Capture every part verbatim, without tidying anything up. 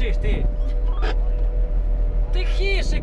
тихіше ти. Тихіше,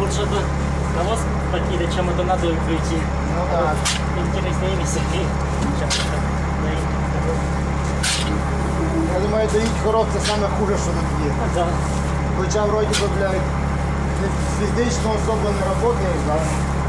Лучше бы на вас попили, чем это надо прийти. Ну да. Интереснее, веселее. Я думаю, доить коровца самое хуже, что тут есть. Да. Причем вроде бы, блядь, физически особо не работаешь, да?